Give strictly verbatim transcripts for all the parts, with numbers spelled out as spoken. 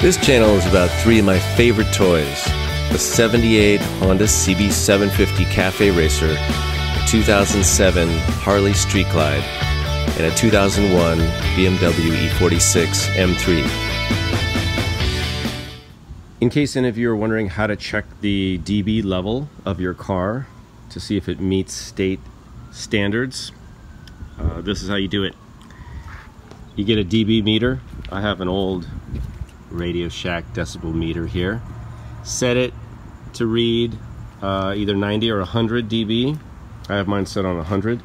This channel is about three of my favorite toys: the seventy-eight Honda C B seven fifty Cafe Racer, a two thousand seven Harley Street Glide, and a two thousand one B M W E forty-six M three. In case any of you are wondering how to check the D B level of your car to see if it meets state standards, uh, this is how you do it. You get a D B meter. I have an old Radio Shack decibel meter here. Set it to read uh, either ninety or one hundred D B. I have mine set on one hundred.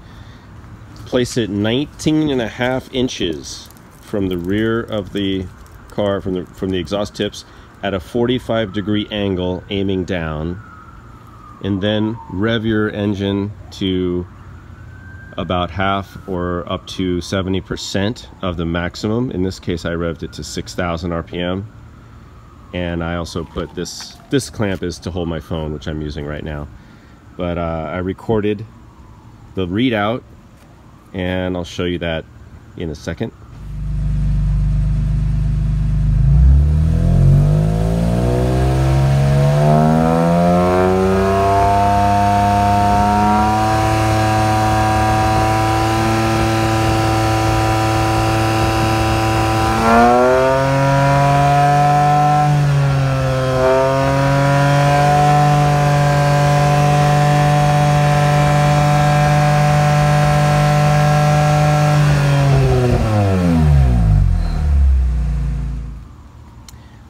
Place it nineteen and a half inches from the rear of the car, from the, from the exhaust tips, at a forty-five degree angle, aiming down, and then rev your engine to about half or up to seventy percent of the maximum. In this case, I revved it to six thousand R P M. And I also put this, this clamp is to hold my phone, which I'm using right now. But uh, I recorded the readout, and I'll show you that in a second.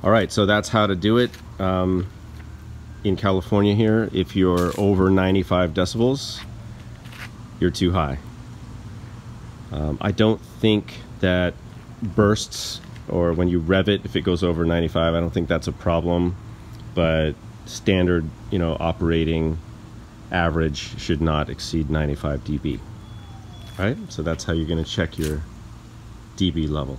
Alright, so that's how to do it um, in California here. If you're over ninety-five decibels, you're too high. Um, I don't think that bursts, or when you rev it, if it goes over ninety-five, I don't think that's a problem. But standard, you know, operating average should not exceed ninety-five D B. Alright, so that's how you're going to check your D B level.